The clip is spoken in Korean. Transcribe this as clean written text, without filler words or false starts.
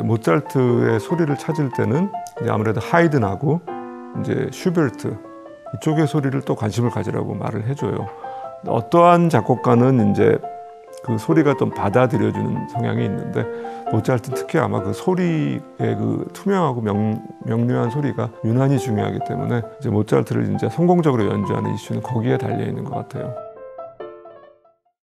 모차르트의 소리를 찾을 때는 이제 아무래도 하이든하고 이제 슈베르트 이쪽의 소리를 또 관심을 가지라고 말을 해줘요. 어떠한 작곡가는 이제 그 소리가 좀 받아들여주는 성향이 있는데 모차르트 특히 아마 그 소리의 그 투명하고 명료한 소리가 유난히 중요하기 때문에 이제 모차르트를 이제 성공적으로 연주하는 이슈는 거기에 달려 있는 것 같아요.